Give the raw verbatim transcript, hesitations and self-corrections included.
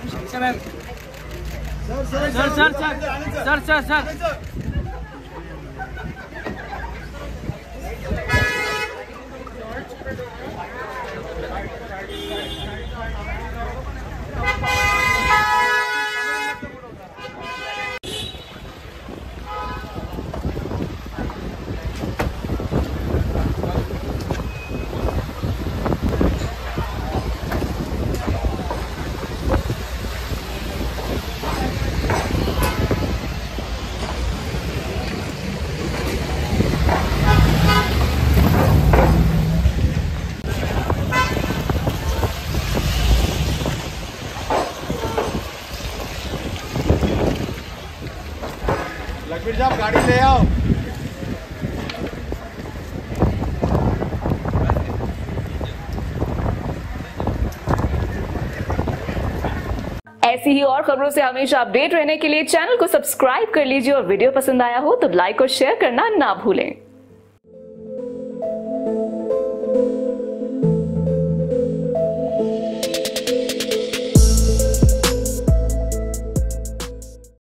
Sir sir sir sir sir sir Lakshmi साहब गाड़ी ले आओ। ऐसी ही और खबरों से हमेशा अपडेट रहने के लिए चैनल को सब्सक्राइब कर लीजिए और वीडियो पसंद आया हो तो लाइक और शेयर करना ना भूलें।